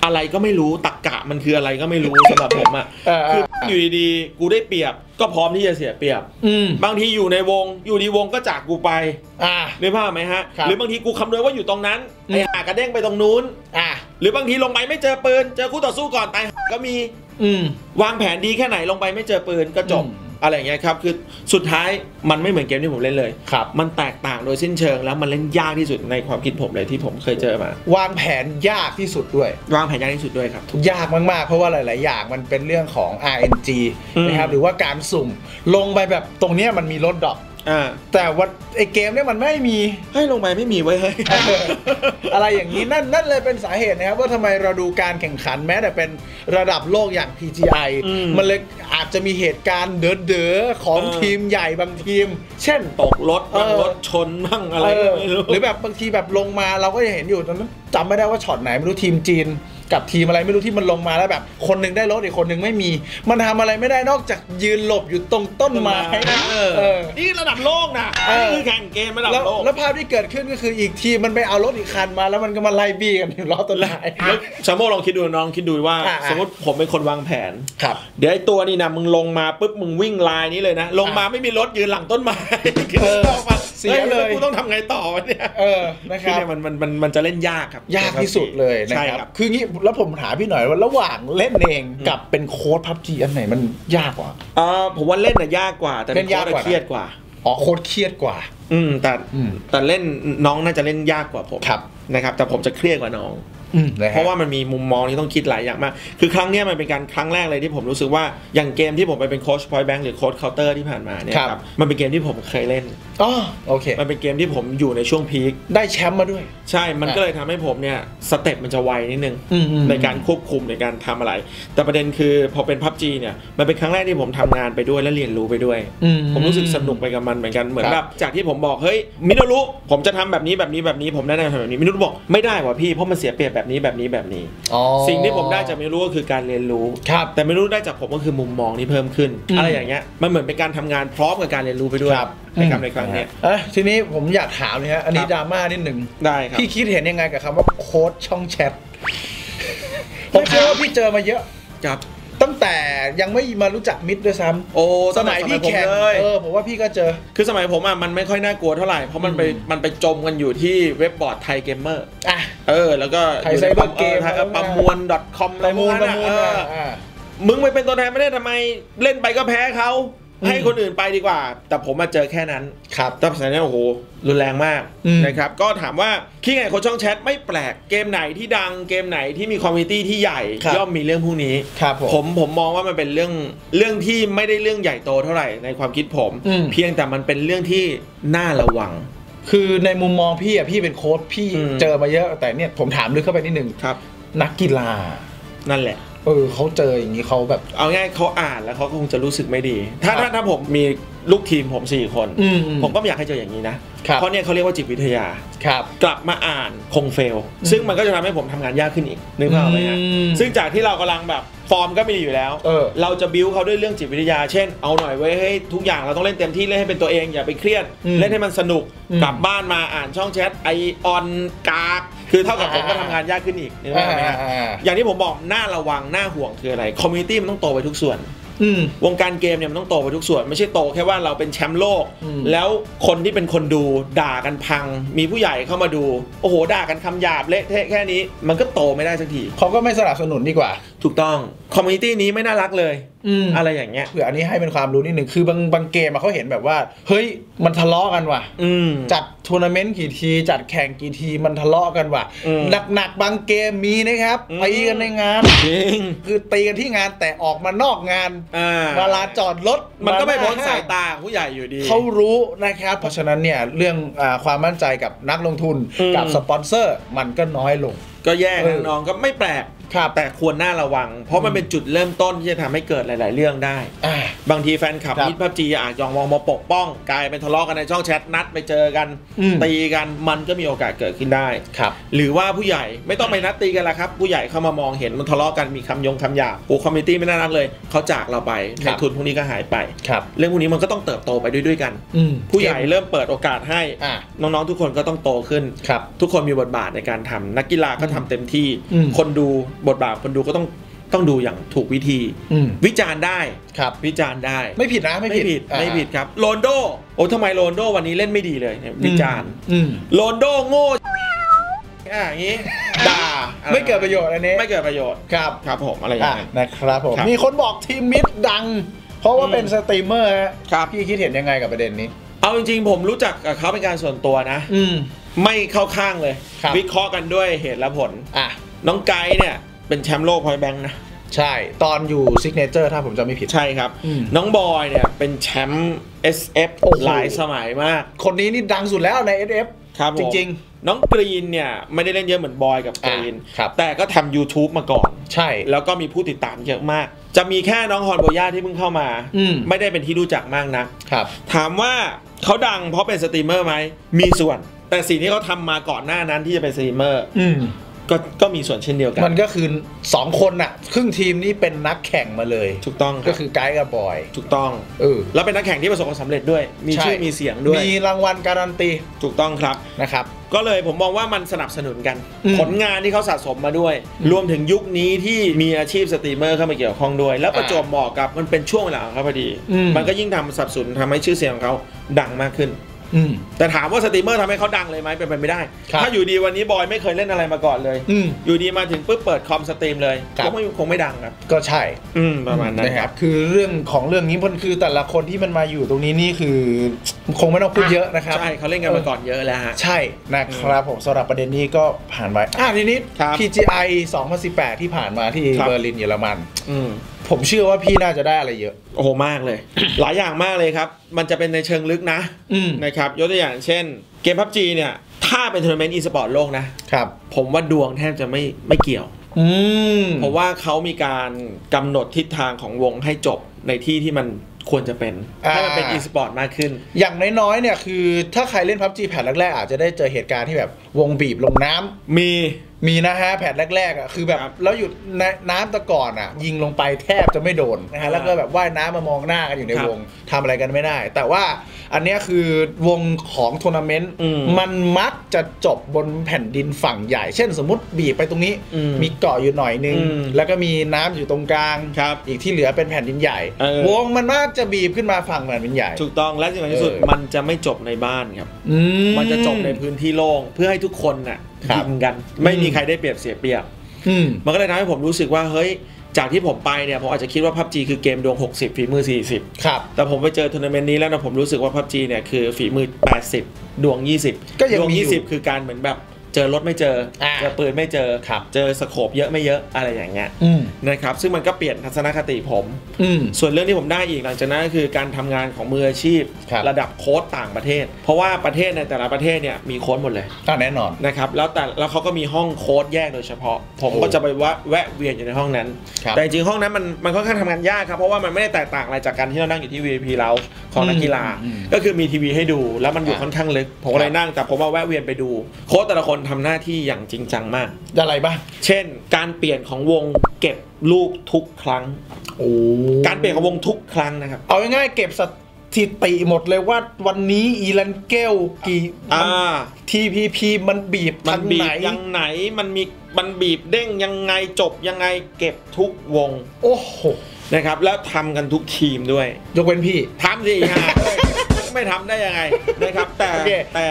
อะไรก็ไม่รู้ตรรกะมันคืออะไรก็ไม่รู้สำหรับผมอ่ะคืออยู่ดีๆกูได้เปรียบก็พร้อมที่จะเสียเปรียบบางทีอยู่ในวงอยู่ดีวงก็จากกูไปอ่าได้ภาพไหมฮะหรือบางทีกูคำนวณว่าอยู่ตรงนั้นไอ้ห่ากระเด้งไปตรงนู้นอ่าหรือบางทีลงไปไม่เจอปืนเจอคู่ต่อสู้ก่อนตายก็มีอืวางแผนดีแค่ไหนลงไปไม่เจอปืนก็จบอะไรอย่างเงี้ยครับคือสุดท้ายมันไม่เหมือนเกมที่ผมเล่นเลยครับมันแตกต่างโดยสิ้นเชิงแล้วมันเล่นยากที่สุดในความคิดผมเลยที่ผมเคยเจอมาวางแผนยากที่สุดด้วยวางแผนยากที่สุดด้วยครับยากมากๆเพราะว่าหลายๆอย่างมันเป็นเรื่องของ อาร์ เอ็น จี นะครับหรือว่าการสุ่มลงไปแบบตรงเนี้ยมันมีลดดอกแต่ว่าไอเกมเนี่ยมันไม่มีให้ลงไปไม่มีไว้เฮ้ยอะไรอย่างนี้นั่นนั่นเลยเป็นสาเหตุนะครับว่าทำไมเราดูการแข่งขันแม้แต่เป็นระดับโลกอย่าง พี จี ไอ มันเลยอาจจะมีเหตุการณ์เด๋อๆของทีมใหญ่บางทีมเช่นตกรถบ้างรถชนบ้างอะไรไม่รู้หรือแบบบางทีแบบลงมาเราก็จะเห็นอยู่ตอนนั้นจำไม่ได้ว่าช็อตไหนไม่รู้ทีมจีนกับทีมอะไรไม่รู้ที่มันลงมาแล้วแบบคนนึงได้รถอีกคนนึงไม่มีมันทำอะไรไม่ได้นอกจากยืนหลบอยู่ตรงต้นไม้นี่ระดับโลกนะนี่คือแข่งเกมระดับโลกแล้วภาพที่เกิดขึ้นก็คืออีกทีมันไปเอารถอีกคันมาแล้วมันก็มาไล่บี้กันอยู่รอบต้นไม้ชาโม่ลองคิดดูน้องคิดดูว่าสมมติผมเป็นคนวางแผนครับเดี๋ยวไอ้ตัวนี่นะมึงลงมาปุ๊บมึงวิ่งลายนี้เลยนะลงมาไม่มีรถยืนหลังต้นไม้ สียเลยกูต้องทำไงต่อวะเนี่ยเออนะครับมันมันมันมันจะเล่นยากครับยากที่สุดเลยนะครับคืองี้แล้วผมถามพี่หน่อยว่าระหว่างเล่นเองกับเป็นโค้ด พี จี ไอ อันไหนมันยากกว่าอ่าผมว่าเล่นน่ะยากกว่าแต่เป็นโค้ดเครียดกว่าอ๋อโค้ดเครียดกว่าอืมแต่แต่เล่นน้องน่าจะเล่นยากกว่าผมนะครับแต่ผมจะเครียดกว่าน้องเพราะว่ามันมีมุมมองที่ต้องคิดหลายอย่างมากคือครั้งนี้มันเป็นการครั้งแรกเลยที่ผมรู้สึกว่าอย่างเกมที่ผมไปเป็นโค้ชพอยต์แบงค์หรือโค้ชเคาน์เตอร์ที่ผ่านมาเนี่ยครับมันเป็นเกมที่ผมเคยเล่นอ๋อโอเคมันเป็นเกมที่ผมอยู่ในช่วงพีคได้แชมป์มาด้วยใช่มันก็เลยทำให้ผมเนี่ยสเต็ปมันจะไวนิดนึงในการควบคุมในการทำอะไรแต่ประเด็นคือพอเป็น พับจี เนี่ยมันเป็นครั้งแรกที่ผมทำงานไปด้วยและเรียนรู้ไปด้วยผมรู้สึกสนุกไปกับมันเหมือนกันเหมือนแบบจากที่ผมบอกเฮ้ยมินุรุผมจะทำแบบนี้แบบนี้แบบนี้ผมแนะนำแบบนี้มินุรุบอกไม่ได้ว่ะพี่เพราะมันเสียเปรียบแบบนี้แบบนี้แบบนี้สิ่งที่ผมได้จากไม่รู้ก็คือการเรียนรู้แต่ไม่รู้ได้จากผมก็คือมุมมองที่เพิ่มขึ้นอะไรอย่างเงี้ยมันเหมือนเป็นการทำงานพร้อมกับการเรียนรู้ไปด้วยในครั้งนี้ทีนี้ผมอยากถามเลยฮะอันนี้ดราม่านิดหนึ่งได้ครับพี่คิดเห็นยังไงกับคำว่าโค้ชช่องแชทผมเชื่อว่าพี่เจอมาเยอะครับตั้งแต่ยังไม่มารู้จักมิดด้วยซ้ำโอ้สมัยพี่แข่งเลยเออผมว่าพี่ก็เจอคือสมัยผมอ่ะมันไม่ค่อยน่ากลัวเท่าไหร่เพราะมันไปมันไปจมกันอยู่ที่เว็บบอร์ดไทยเกมเมอร์อ่ะเออแล้วก็ไทยไซเบอร์เกมประมวล ดอทคอม อะไรมูลนะมึงไปเป็นตัวแทนไม่ได้ทำไมเล่นไปก็แพ้เขาให้คนอื่นไปดีกว่าแต่ผมมาเจอแค่นั้นครับแต่สมัยนี้โอ้โหรุนแรงมากนะครับก็ถามว่าขี้ไงคนช่องแชทไม่แปลกเกมไหนที่ดังเกมไหนที่มีคอมมูนิตี้ที่ใหญ่ย่อมมีเรื่องพวกนี้ผมผมมองว่ามันเป็นเรื่องเรื่องที่ไม่ได้เรื่องใหญ่โตเท่าไหร่ในความคิดผมเพียงแต่มันเป็นเรื่องที่น่าระวังคือในมุมมองพี่อ่ะพี่เป็นโค้ชพี่เจอมาเยอะแต่เนี่ยผมถามลึกเข้าไปนิดนึงครับนักกีฬานั่นแหละเออเขาเจออย่างนี้เขาแบบเอาง่ายเขาอ่านแล้วเขาก็คงจะรู้สึกไม่ดีถ้าถ้าถ้าผมมีลูกทีมผมสี่คนผมก็ไม่อยากให้เจออย่างนี้นะเพราะเนี่ยเขาเรียกว่าจิตวิทยากลับมาอ่านคงเฟลซึ่งมันก็จะทำให้ผมทำงานยากขึ้นอีกนึกภาพไหมฮะซึ่งจากที่เรากำลังแบบฟอร์มก็มีอยู่แล้วเราจะบิ้วเขาด้วยเรื่องจิตวิทยาเช่นเอาหน่อยไว้ให้ทุกอย่างเราต้องเล่นเต็มที่เล่นให้เป็นตัวเองอย่าไปเครียดเล่นให้มันสนุกกลับบ้านมาอ่านช่องแชทไอออนกากคือเท่ากับผมก็ทำงานยากขึ้นอีกนึกภาพไหมฮะอย่างที่ผมบอกน่าระวังน่าห่วงคืออะไรคอมมูนิตี้มันต้องโตไปทุกส่วนวงการเกมเนี่ยมันต้องโตไปทุกส่วนไม่ใช่โตแค่ว่าเราเป็นแชมป์โลกแล้วคนที่เป็นคนดูด่ากันพังมีผู้ใหญ่เข้ามาดูโอ้โหด่ากันคำหยาบเละเทะแค่นี้มันก็โตไม่ได้สักทีเขาก็ไม่สนับสนุนดีกว่าถูกต้องคอมมูนิตี้นี้ไม่น่ารักเลยอะไรอย่างเงี้ยเผื่ออันนี้ให้เป็นความรู้นิดหนึ่งคือบางบางเกมเขาเห็นแบบว่าเฮ้ยมันทะเลาะกันว่ะจัดทัวร์นาเมนต์กี่ทีจัดแข่งกี่ทีมันทะเลาะกันว่ะหนักๆบางเกมมีนะครับตีกันในงานจริงคือตีกันที่งานแต่ออกมานอกงานเวลาจอดรถมันก็ไม่พ้นสายตาผู้ใหญ่อยู่ดีเขารู้นะครับเพราะฉะนั้นเนี่ยเรื่องความมั่นใจกับนักลงทุนกับสปอนเซอร์มันก็น้อยลงก็แย่น้องก็ไม่แปลกแต่ควรน่าระวังเพราะมันเป็นจุดเริ่มต้นที่จะทำให้เกิดหลายๆเรื่องได้บางทีแฟนคลับมิดพับจีอาจยองมองมาปกป้องกลายเป็นทะเลาะกันในช่องแชทนัดไปเจอกันตีกันมันก็มีโอกาสเกิดขึ้นได้หรือว่าผู้ใหญ่ไม่ต้องไปนัดตีกันละครับผู้ใหญ่เข้ามามองเห็นมันทะเลาะกันมีคำยงคำหยาบโอ้คอมมิตี้ไม่น่ารักเลยเขาจากเราไปในทุนพวกนี้ก็หายไปเรื่องพวกนี้มันก็ต้องเติบโตไปด้วยกันผู้ใหญ่เริ่มเปิดโอกาสให้น้องๆทุกคนก็ต้องโตขึ้นทุกคนมีบทบาทในการทำนักกีฬาก็ทำเต็มที่คนดูบทบาทคนดูก็ต้องต้องดูอย่างถูกวิธีวิจารณ์ได้ครับวิจารณ์ได้ไม่ผิดนะไม่ผิดไม่ผิดครับโรนโดโอ้ทำไมโรนโดวันนี้เล่นไม่ดีเลยวิจารณ์โรนโดโง่อย่างนี้ด่าไม่เกิดประโยชน์อันนี้ไม่เกิดประโยชน์ครับครับผมอะไรอย่างนี้นะครับผมมีคนบอกทีมมิดดังเพราะว่าเป็นสตรีมเมอร์ครับพี่คิดเห็นยังไงกับประเด็นนี้เอาจริงๆผมรู้จักเขาเป็นการส่วนตัวนะอืไม่เข้าข้างเลยวิเคราะห์กันด้วยเหตุและผลอ่ะน้องไก่เนี่ยเป็นแชมป์โลกพอยต์แบงค์นะใช่ตอนอยู่ซิกเนเจอร์ถ้าผมจำไม่ผิดใช่ครับน้องบอยเนี่ยเป็นแชมป์ เอส เอฟ หลายสมัยมากคนนี้นี่ดังสุดแล้วใน เอส เอฟ ครับจริงๆน้องกรีนเนี่ยไม่ได้เล่นเยอะเหมือนบอยกับกรีนแต่ก็ทำ ยูทูบ มาก่อนใช่แล้วก็มีผู้ติดตามเยอะมากจะมีแค่น้องฮอนโบย่าที่เพิ่งเข้ามาไม่ได้เป็นที่รู้จักมากนะครับถามว่าเขาดังเพราะเป็นสตรีมเมอร์ไหมมีส่วนแต่สิ่งที่เขาทำมาก่อนหน้านั้นที่จะเป็นสตรีมเมอร์ก็ก็มีส่วนเช่นเดียวกันมันก็คือสองคนน่ะครึ่งทีมนี้เป็นนักแข่งมาเลยถูกต้องก็คือไกด์กับบอยถูกต้องเออแล้วเป็นนักแข่งที่ประสบความสำเร็จด้วยมีชื่อมีเสียงด้วยมีรางวัลการันตีถูกต้องครับนะครับก็เลยผมมองว่ามันสนับสนุนกันผลงานที่เขาสะสมมาด้วยรวมถึงยุคนี้ที่มีอาชีพสตรีมเมอร์เข้ามาเกี่ยวข้องด้วยแล้วประจวบเหมาะกับมันเป็นช่วงเวลาเขาพอดีมันก็ยิ่งทำสับสนทำให้ชื่อเสียงของเขาดังมากขึ้น แต่ถามว่าสตรีมเมอร์ทำให้เขาดังเลยไหมเป็นไปไม่ได้ถ้าอยู่ดีวันนี้บอยไม่เคยเล่นอะไรมาก่อนเลยอยู่ดีมาถึงปุ๊บเปิดคอมสตรีมเลยก็ไม่คงไม่ดังครับก็ใช่ประมาณนั้นครับคือเรื่องของเรื่องนี้มันคือแต่ละคนที่มันมาอยู่ตรงนี้นี่คือคงไม่ต้องพูดเยอะนะครับใช่เขาเล่นกันมาก่อนเยอะแล้วฮะใช่นะครับผมสำหรับประเด็นนี้ก็ผ่านไปอ่ะทีนี้ พี จี ไอ สองพันสิบแปดที่ผ่านมาที่เบอร์ลินเยอรมันผมเชื่อว่าพี่น่าจะได้อะไรเยอะโอ้โหมากเลย หลายอย่างมากเลยครับมันจะเป็นในเชิงลึกนะนะครับยกตัวอย่างเช่นเกม พับจี เนี่ยถ้าเป็นทัวร์นาเมนต์อีสปอร์ตโลกนะครับผมว่าดวงแทบจะไม่ไม่เกี่ยวเพราะว่าเขามีการกำหนดทิศทางของวงให้จบในที่ที่มันควรจะเป็นให้มันเป็น อี สปอร์ต มากขึ้นอย่างน้อยๆเนี่ยคือถ้าใครเล่น พับจี แพทแรกๆอาจจะได้เจอเหตุการณ์ที่แบบวงบีบลงน้ำมีมีนะฮะแพทแรกๆอ่ะคือแบบแล้วหยุดน้ำตะก่อนอ่ะยิงลงไปแทบจะไม่โดนนะฮะแล้วก็แบบว่ายน้ำมามองหน้ากันอยู่ในวงทำอะไรกันไม่ได้แต่ว่าอันนี้คือวงของทัวร์นาเมนต์มันมักจะจบบนแผ่นดินฝั่งใหญ่เช่นสมมติบีบไปตรงนี้มีเกาะอยู่หน่อยนึงแล้วก็มีน้ำอยู่ตรงกลางอีกที่เหลือเป็นแผ่นดินใหญ่วงมันมักจะบีบขึ้นมาฝั่งแผ่นดินใหญ่ถูกต้องและสิ่งสำคัญที่สุดมันจะไม่จบในบ้านครับมันจะจบในพื้นที่โล่งเพื่อให้ทุกคนน่ะยิงกันไม่มีใครได้เปรียบเสียเปรียบมันก็เลยทำให้ผมรู้สึกว่าเฮ้ยจากที่ผมไปเนี่ยผมอาจจะคิดว่า พับจี คือเกมดวงหกสิบฝีมือสี่สิบครับแต่ผมไปเจอทัวร์นาเมนต์นี้แล้วนะผมรู้สึกว่า พับจี เนี่ยคือฝีมือแปดสิบดวงยี่สิบก็ยังมียี่สิบคือการเหมือนแบบเจอรถไม่เจอเจอปืนไม่เจอเจอสโคปเยอะไม่เยอะอะไรอย่างเงี้ยนะครับซึ่งมันก็เปลี่ยนทัศนคติผมส่วนเรื่องที่ผมได้อีกหลังจากนั้นก็คือการทำงานของมืออาชีพระดับโค้ชต่างประเทศเพราะว่าประเทศในแต่ละประเทศเนี่ยมีโค้ชหมดเลยแน่นอนนะครับแล้วแต่แล้วเขาก็มีห้องโค้ชแยกโดยเฉพาะผมก็จะไปแวะเวียนอยู่ในห้องนั้นแต่จริงห้องนั้นมันมันค่อนข้างทำงานยากครับเพราะว่ามันไม่ได้แตกต่างอะไรจากการที่เรานั่งอยู่ที่ วี ไอ พี เราของนักกีฬาก็คือมีทีวีให้ดูแล้วมันอยู่ค่อนข้างลึกผมเลยนั่งแต่ผมว่าแวะเวียนไปดูโค้ชแต่ละคนทำหน้าที่อย่างจริงจังมากอะไรบ้างเช่นการเปลี่ยนของวงเก็บลูกทุกครั้งโอ้การเปลี่ยนของวงทุกครั้งนะครับเอาง่ายๆเก็บสถิติหมดเลยว่าวันนี้อีลันเกลกี่ทีพีพีมันบีบมันบีบยังไหนมันมีมันบีบเด้งยังไงจบยังไงเก็บทุกวงโอ้โหนะครับแล้วทำกันทุกทีมด้วยยกเว้นพี่ทำสิฮะไม่ทำได้ยังไงนะครับแต่แต่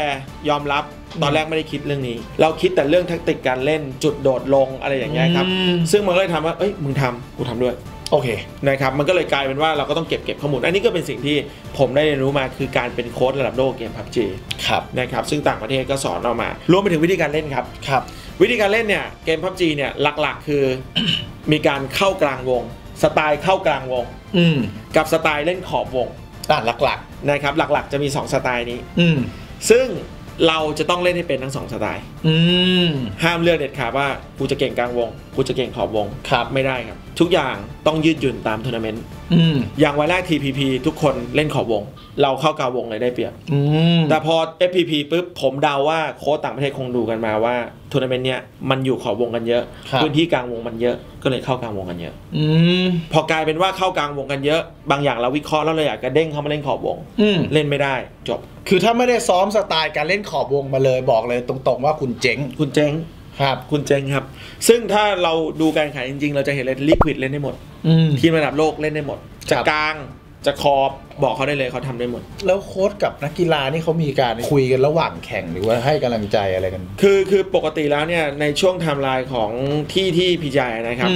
ยอมรับตอนแรกไม่ได้คิดเรื่องนี้เราคิดแต่เรื่องแทคติกการเล่นจุดโดดลงอะไรอย่างเงี้ยครับซึ่งมันก็เลยทำว่าเอ้ยมึงทำกูทำด้วยโอเคนะครับมันก็เลยกลายเป็นว่าเราก็ต้องเก็บเก็บข้อมูลอันนี้ก็เป็นสิ่งที่ผมได้เรียนรู้มาคือการเป็นโค้ชระดับโลกเกม พับจี ครับนะครับซึ่งต่างประเทศก็สอนเรามารวมไปถึงวิธีการเล่นครับครับวิธีการเล่นเนี่ยเกม พับจี เนี่ยหลักๆคือ มีการเข้ากลางวงสไตล์เข้ากลางวงอืกับสไตล์เล่นขอบวงอ่าหลักๆนะครับหลักๆจะมีสองสไตล์นี้อืซึ่งเราจะต้องเล่นให้เป็นทั้งสองสไตล์ห้ามเลือกเด็ดขาดว่ากูจะเก่งกลางวงกูจะเก่งขอบวงครับไม่ได้ครับทุกอย่างต้องยืดหยุ่นตามทัวร์นาเมนต์อย่างวันแรก ที พี พี ทุกคนเล่นขอบวงเราเข้ากลางวงเลยได้เปรียบแต่พอ เอฟ พี พี ปุ๊บผมเดาว่าโค้ชต่างประเทศคงดูกันมาว่าทัวร์นาเมนต์เนี้ยมันอยู่ขอบวงกันเยอะพื้นที่กลางวงมันเยอะก็เลยเข้ากลางวงกันเยอะอพอกลายเป็นว่าเข้ากลางวงกันเยอะบางอย่างเราวิเคราะห์แล้วเลยอยากจะเด้งเข้ามาเล่นขอบวงเล่นไม่ได้จบคือถ้าไม่ได้ซ้อมสไตล์การเล่นขอบวงมาเลยบอกเลยตรงๆว่าคุณเจ๊งคุณเจ๊งครับคุณเจงครับซึ่งถ้าเราดูการขายจริงๆเราจะเห็นเลยลิควิดเล่นได้หมดทีมระดับโลกเล่นได้หมดจะกลางจะขอบบอกเขาได้เลยเขาทำได้หมดแล้วโค้ชกับนักกีฬานี่เขามีการคุยกันระหว่างแข่งหรือว่าให้กำลังใจอะไรกันคือคือปกติแล้วเนี่ยในช่วงไทม์ไลน์ของที่ที่พีจีไอนะครับ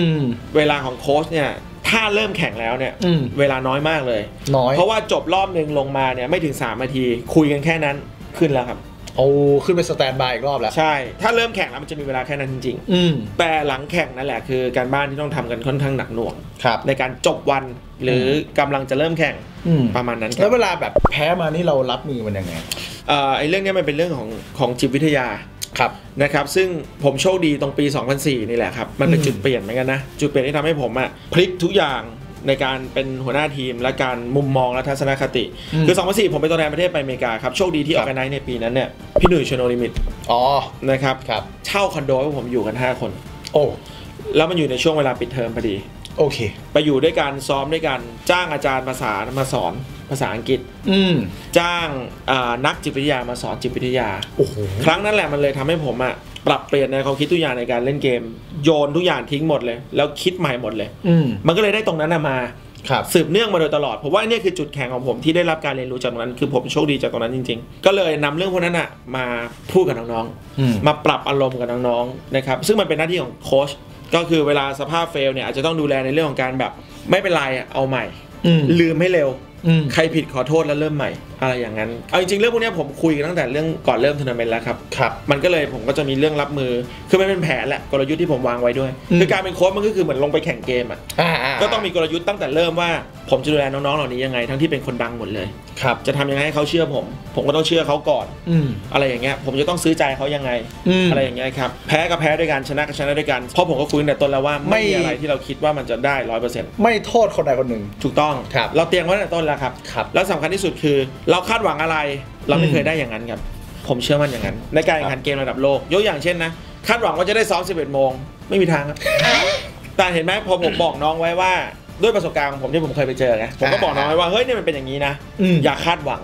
เวลาของโค้ชเนี่ยถ้าเริ่มแข่งแล้วเนี่ยเวลาน้อยมากเลยน้อยเพราะว่าจบรอบหนึ่งลงมาเนี่ยไม่ถึงสามนาทีคุยกันแค่นั้นขึ้นแล้วครับเอาขึ้นไปสแตนบายอีกรอบแล้วใช่ถ้าเริ่มแข่งแล้วมันจะมีเวลาแค่นั้นจริงๆแต่หลังแข่งนั่นแหละคือการบ้านที่ต้องทำกันค่อนข้างหนักหน่วงในการจบวันหรือกำลังจะเริ่มแข่งประมาณนั้นแล้วเวลาแบบแพ้มานี่เรารับมือมันยังไงเอ่อไอ้เรื่องนี้มันเป็นเรื่องของของจิตวิทยาครับนะครับซึ่งผมโชคดีตรงปีสองพันสี่นี่แหละครับมันเป็นจุดเปลี่ยนเหมือนกันนะจุดเปลี่ยนที่ทำให้ผมอะพลิกทุกอย่างในการเป็นหัวหน้าทีมและการมุมมองและทัศนคติคือสองพันสี่ผมไปตัวแทนประเทศไปอเมริกาครับโชคดีที่ออกกันไนในปีนั้นเนี่ยพี่หนุ่ยชโนลิมิตอ๋อนะครับครับเช่าคอนโดให้ผมอยู่กันห้าคนโอ้แล้วมันอยู่ในช่วงเวลาปิดเทอมพอดีโอเคไปอยู่ด้วยกันซ้อมด้วยกันจ้างอาจารย์ภาษามาสอนภาษาอังกฤษอืจ้างนักจิตวิทยามาสอนจิตวิทยาโอ้โหครั้งนั้นแหละมันเลยทำให้ผมอะปรับเปลี่ยนในความคิดทุกอย่างในการเล่นเกมโยนทุกอย่างทิ้งหมดเลยแล้วคิดใหม่หมดเลย มันก็เลยได้ตรงนั้นมา สืบเนื่องมาโดยตลอดเพราะว่านี่คือจุดแข็งของผมที่ได้รับการเรียนรู้จากตรงนั้นคือผมโชคดีจากตรงนั้นจริงๆก็เลยนำเรื่องพวกนั้นอะมาพูดกับน้องๆมาปรับอารมณ์กับน้องๆนะครับซึ่งมันเป็นหน้าที่ของโค้ชก็คือเวลาสภาพเฟลเนี่ยอาจจะต้องดูแลในเรื่องของการแบบไม่เป็นไรเอาใหม่ลืมให้เร็วใครผิดขอโทษแล้วเริ่มใหม่อะไรอย่างนั้นเอาจริงๆเรื่องพวกนี้ผมคุยกันตั้งแต่เรื่องก่อนเริ่มทัวร์นาเมนต์แล้วครับครับมันก็เลยผมก็จะมีเรื่องรับมือคือมันเป็นแผนแหละกลยุทธ์ที่ผมวางไว้ด้วยคือการเป็นโค้ชมันก็คือเหมือนลงไปแข่งเกมอ่ะก็ต้องมีกลยุทธ์ตั้งแต่เริ่มว่าผมจะดูแลน้องๆเหล่านี้ยังไงทั้งที่เป็นคนดังหมดเลยครับจะทำยังไงให้เขาเชื่อผมผมก็ต้องเชื่อเขาก่อนอะไรอย่างเงี้ยผมจะต้องซื้อใจเขายังไงอะไรอย่างเงี้ยครับแพ้ก็แพ้ด้วยกันชนะก็ชนะด้วยกันเพราะผมก็คุยแต่ต้นแล้วว่าไม่มีอะไรที่เราคิดว่ามันจะได้ร้อยเปอร์เซ็นต์ไม่โทษคนใดคนหนึ่งถูกต้องครับเราเตรียมไว้แต่ต้นแล้วครับแล้วสำคัญที่สุดคือเราคาดหวังอะไรเราไม่เคยได้อย่างนั้นครับผมเชื่อมั่นอย่างนั้นในการแข่งขันเกมระดับโลกยกอย่างเช่นนะคาดหวังว่าจะได้ซ้อมสิบเอ็ดโมงไม่มีทางครับแต่เห็นไหมพอผมบอกน้องไว้ว่าด้วยประสบการณ์ของผมที่ผมเคยไปเจอไงผมก็บอกน้องไว้ว่าเฮ้ยเนี่ยมันเป็นอย่างนี้นะอย่าคาดหวั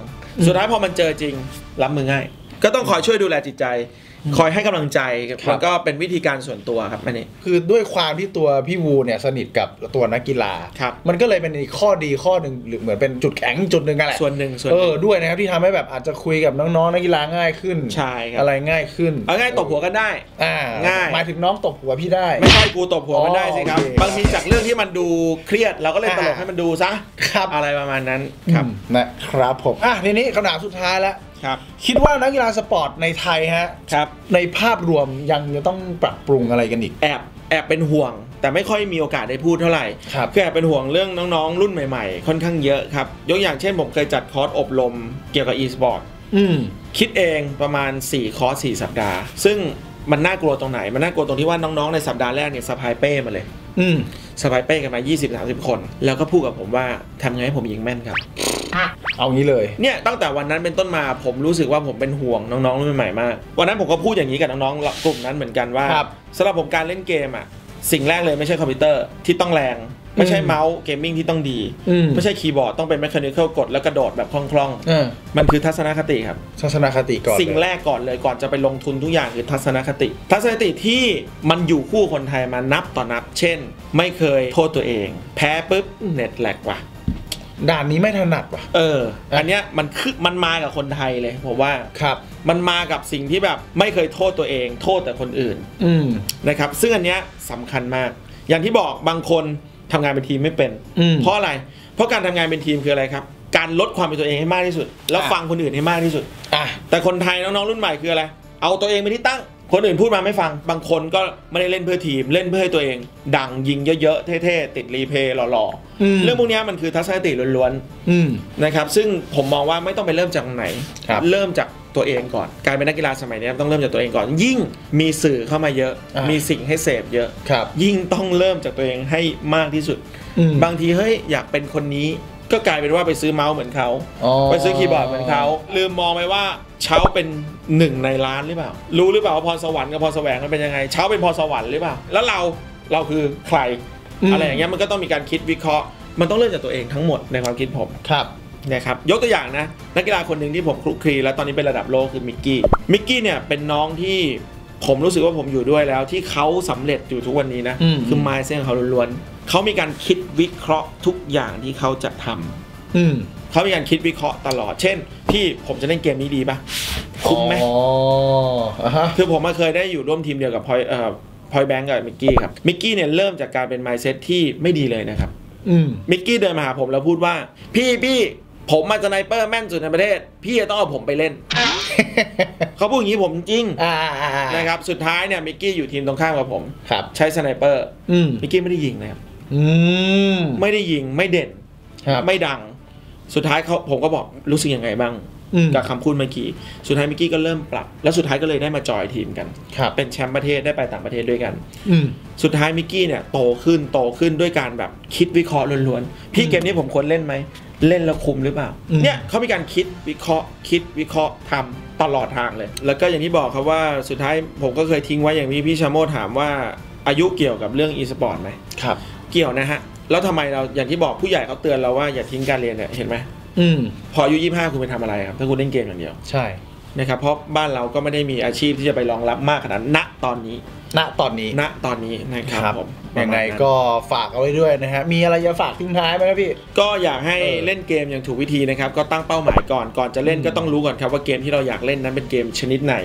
งสุดท้ายพอมันเจอจริงรับมือง่ายก็ต้องคอยช่วยดูแลจิตใจคอยให้กำลังใจแล้วก็เป็นวิธีการส่วนตัวครับอันนี้คือด้วยความที่ตัวพี่วูเนี่ยสนิทกับตัวนักกีฬามันก็เลยเป็นข้อดีข้อหนึ่งหรือเหมือนเป็นจุดแข็งจุดหนึ่งกันแหละส่วนหนึ่งส่วนเออด้วยนะครับที่ทำให้แบบอาจจะคุยกับน้องๆนักกีฬาง่ายขึ้นใช่อะไรง่ายขึ้นเอาง่ายตบหัวกันได้อ่าง่ายหมายถึงน้องตบหัวพี่ได้ไม่ใช่กูตบหัวมันได้สิครับบางทีจากเรื่องที่มันดูเครียดเราก็เลยตลกให้มันดูซะครับอะไรประมาณนั้นครับนะครับผมอ่ะทีนี้คำถามสุดท้ายแล้วคิดว่านักกีฬาสปอร์ตในไทยฮะในภาพรวมยังจะต้องปรับปรุงอะไรกันอีกแอบแอบเป็นห่วงแต่ไม่ค่อยมีโอกาสได้พูดเท่าไหร่คือแอบเป็นห่วงเรื่องน้องๆรุ่นใหม่ๆค่อนข้างเยอะครับยกอย่างเช่นผมเคยจัดคอร์สอบรมเกี่ยวกับ อีสปอร์ต คิดเองประมาณสี่คอร์สสี่สัปดาห์ซึ่งมันน่ากลัวตรงไหนมันน่ากลัวตรงที่ว่าน้องๆในสัปดาห์แรกเนี่ยสะพายเป้มาเลยสะพายเป้กันมา ยี่สิบถึงสามสิบ คนแล้วก็พูดกับผมว่าทำไงให้ผมยิงแม่นครับเอางี้เลยเนี่ยตั้งแต่วันนั้นเป็นต้นมาผมรู้สึกว่าผมเป็นห่วงน้องๆรุ่นใหม่มากวันนั้นผมก็พูดอย่างนี้กับน้องๆกลุ่มนั้นเหมือนกันว่าสำหรับผมการเล่นเกมอ่ะสิ่งแรกเลยไม่ใช่คอมพิวเตอร์ที่ต้องแรงไม่ใช่เมาส์เกมมิ่งที่ต้องดีไม่ใช่คีย์บอร์ดต้องเป็นแมชชีนเคลื่อนกดแล้วกระโดดแบบคล่องๆมันคือทัศนคติครับทัศนคติก่อนสิ่งแรกก่อนเลยก่อนจะไปลงทุนทุกอย่างคือทัศนคติทัศนคติที่มันอยู่คู่คนไทยมานับต่อนับเช่นไม่เคยโทษตัวเองแพ้ปุ๊บเน็ตแลกว่ะด่านนี้ไม่ถนัดว่ะเอออันเนี้ยมันคือมันมากับคนไทยเลยผมว่าครับมันมากับสิ่งที่แบบไม่เคยโทษตัวเองโทษแต่คนอื่นอืนะครับซึ่งอันเนี้ยสำคัญมากอย่างที่บอกบางคนทำงานเป็นทีมไม่เป็นเพราะอะไรเพราะการทำงานเป็นทีมคืออะไรครับการลดความเป็นตัวเองให้มากที่สุดแล้วฟังคนอื่นให้มากที่สุดอ่ะแต่คนไทยน้องๆรุ่นใหม่คืออะไรเอาตัวเองเป็นที่ตั้งคนอื่นพูดมาไม่ฟังบางคนก็ไม่ได้เล่นเพื่อทีมเล่นเพื่อให้ตัวเองดังยิงเยอะๆเท่ๆติดรีเพย์หล่อๆเรื่องพวกนี้มันคือทัศนคติล้วนๆนะครับซึ่งผมมองว่าไม่ต้องไปเริ่มจากไหนเริ่มจากตัวเองก่อนการเป็นนักกีฬาสมัยนี้ต้องเริ่มจากตัวเองก่อนยิ่งมีสื่อเข้ามาเยอะมีสิ่งให้เสพเยอะยิ่งต้องเริ่มจากตัวเองให้มากที่สุดบางทีเฮ้ยอยากเป็นคนนี้ก็กลายเป็นว่าไปซื้อเมาส์เหมือนเขาไปซื้อคีย์บอร์ดเหมือนเขาลืมมองไปว่าเช้าเป็นหนึ่งในล้านหรือเปล่ารู้หรือเปล่าว่าพรสวรรค์กับพรแสวงมันเป็นยังไงเช้าเป็นพรสวรรค์หรือเปล่าแล้วเราเราคือใครอะไรอย่างเงี้ยมันก็ต้องมีการคิดวิเคราะห์มันต้องเริ่มจากตัวเองทั้งหมดในความคิดผมครับนะครับยกตัวอย่างนะนักกีฬาคนหนึ่งที่ผมคลุกคลีและตอนนี้เป็นระดับโลกคือมิกกี้มิกกี้เนี่ยเป็นน้องที่ผมรู้สึกว่าผมอยู่ด้วยแล้วที่เขาสำเร็จอยู่ทุกวันนี้นะคือไมซ์เซนเขาล้วนๆเขามีการคิดวิเคราะห์ทุกอย่างที่เขาจะทำอืเขามีการคิดวิเคราะห์ตลอดเช่นที่ผมจะเล่นเกมนี้ดีป่ะคุ้มไหมคือผมมาเคยได้อยู่ร่วมทีมเดียวกับพอยพอยแบงก์กับมิกกี้ครับมิกกี้เนี่ยเริ่มจากการเป็นไมซ์เซตที่ไม่ดีเลยนะครับอืมิกกี้เดินมาหาผมแล้วพูดว่าพี่พี่ผมมาสไนเปอร์แม่นสุดในประเทศพี่จะต้องเอาผมไปเล่นเขาพูดอย่างนี้ผมจริงนะครับสุดท้ายเนี่ยมิกกี้อยู่ทีมตรงข้ามกับผมใช้สไนเปอร์มิกกี้ไม่ได้ยิงนะครับไม่ได้ยิงไม่เด่นไม่ดังสุดท้ายเขาผมก็บอกรู้สึกยังไงบ้างกับคำพูดเมื่อกี้สุดท้ายมิกกี้ก็เริ่มปรับแล้วสุดท้ายก็เลยได้มาจอยทีมกันเป็นแชมป์ประเทศได้ไปต่างประเทศด้วยกันสุดท้ายมิกกี้เนี่ยโตขึ้นโตขึ้นด้วยการแบบคิดวิเคราะห์ล้วนๆพี่เกมนี้ผมควรเล่นไหมเล่นแล้วคุมหรือเปล่าเนี่ยเขามีการคิดวิเคราะห์คิดวิเคราะห์ทำตลอดทางเลยแล้วก็อย่างที่บอกครับว่าสุดท้ายผมก็เคยทิ้งไว้อย่างที่พี่ชาโม่ถามว่าอายุเกี่ยวกับเรื่อง อีสปอร์ต ไหมครับเกี่ยวนะฮะแล้วทำไมเราอย่างที่บอกผู้ใหญ่เขาเตือนเราว่าอย่าทิ้งการเรียนเนี่ยเห็นไหมพออายุยี่สิบห้าคุณไปทำอะไรครับถ้าคุณเล่นเกมอย่างเดียวใช่ นะครับเพราะบ้านเราก็ไม่ได้มีอาชีพที่จะไปรองรับมากขนาดณตอนนี้ณตอนนี้ณตอนนี้นะครับผมยังไงก็ฝากเอาไว้ด้วยนะฮะมีอะไรจะฝากทิ้งท้ายไหมครับพี่ก็อยากให้เล่นเกมอย่างถูกวิธีนะครับก็ตั้งเป้าหมายก่อนก่อนจะเล่นก็ต้องรู้ก่อนครับว่าเกมที่เราอยากเล่นนั้นเป็นเกมชนิดไหน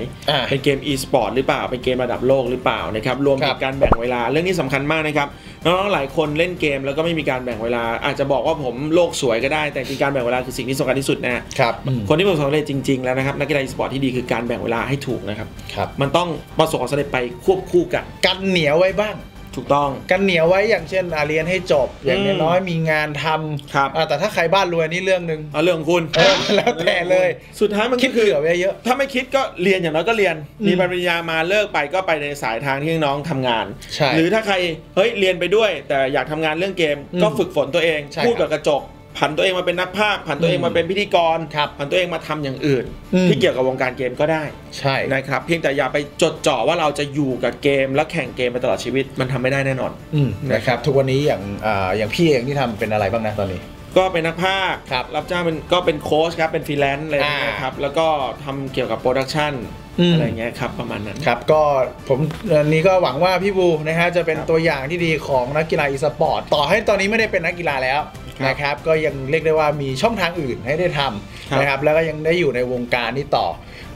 เป็นเกม อี สปอร์ต หรือเปล่าเป็นเกมระดับโลกหรือเปล่านะครับรวมถึงการแบ่งเวลาเรื่องนี้สำคัญมากนะครับน้องๆหลายคนเล่นเกมแล้วก็ไม่มีการแบ่งเวลาอาจจะบอกว่าผมโลกสวยก็ได้แต่จริงการแบ่งเวลาคือสิ่งที่สำคัญที่สุดนะครับคนที่ประสบความสำเร็จจริงๆแล้วนะครับนักกีฬา อี สปอร์ต ที่ดีคือการแบ่งเวลาให้ถูกนะครับมันต้องประสบความสำเร็จไปควบคู่กันกันเหนียวไว้บ้างถูกต้องกันเหนียวไว้อย่างเช่นเรียนให้จบอย่างน้อยมีงานทำแต่ถ้าใครบ้านรวยนี่เรื่องนึงเรื่องคุณแล้วแต่เลยสุดท้ายมันคิดเผื่อไว้เยอะถ้าไม่คิดก็เรียนอย่างน้อยก็เรียนมีปริญญามาเลิกไปก็ไปในสายทางที่น้องทำงานหรือถ้าใครเฮ้ยเรียนไปด้วยแต่อยากทำงานเรื่องเกมก็ฝึกฝนตัวเองพูดกับกระจกผันตัวเองมาเป็นนักภาพผันตัวเองมาเป็นพิธีกรผันตัวเองมาทำอย่างอื่นที่เกี่ยวกับวงการเกมก็ได้ใช่นะครับเพียงแต่อย่าไปจดจ่อว่าเราจะอยู่กับเกมและแข่งเกมไปตลอดชีวิตมันทำไม่ได้แน่นอนนะครับทุกวันนี้อย่างอย่างพี่เองที่ทำเป็นอะไรบ้างนะตอนนี้ก็เป็นนักภาครับจ้างเป็นก็เป็นโค้ชครับเป็นฟรีแลนซ์อะไรนะครับแล้วก็ทำเกี่ยวกับโปรดักชั่นอะไรเงี้ยครับประมาณนั้นครับก็ผมนี้ก็หวังว่าพี่บูนะฮะจะเป็นตัวอย่างที่ดีของนักกีฬาอีสปอร์ตต่อให้ตอนนี้ไม่ได้เป็นนักกีฬาแล้วนะครับก็ยังเรียกได้ว่ามีช่องทางอื่นให้ได้ทำนะครับแล้วก็ยังได้อยู่ในวงการนี้ต่อ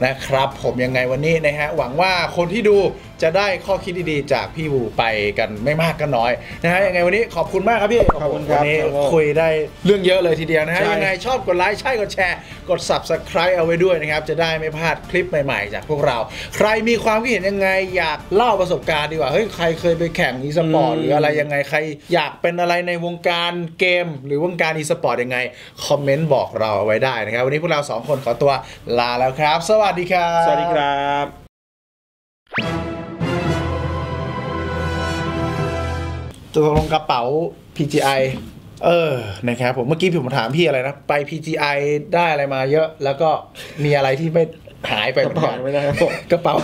นะครับผมยังไงวันนี้นะฮะหวังว่าคนที่ดูจะได้ข้อคิดดีๆจากพี่บูไปกันไม่มากก็น้อยนะฮะยังไงวันนี้ขอบคุณมากครับพี่ขอบคุณครับวันนี้คุยได้เรื่องเยอะเลยทีเดียวนะฮะยังไงชอบกดไลค์ใช่กดแชร์กด ซับสไครบ์ เอาไว้ด้วยนะครับจะได้ไม่พลาดคลิปใหม่ๆจากพวกเราใครมีความคิดเห็นยังไงอยากเล่าประสบการณ์ดีกว่าเฮ้ยใครเคยไปแข่งอีสปอร์ตหรืออะไรยังไงใครอยากเป็นอะไรในวงการเกมหรือวงการอีสปอร์ตยังไงคอมเมนต์บอกเราเอาไว้ได้นะครับวันนี้พวกเราสองคนขอตัวลาแล้วครับสวัสดีครับสวัสดีครับตัวลงกระเป๋า พี จี ไอ เออนะครับผมเมื่อกี้ผมถามพี่อะไรนะไป พี จี ไอ ได้อะไรมาเยอะแล้วก็มีอะไรที่ไม่หายไปเหมือนกันกระเป๋า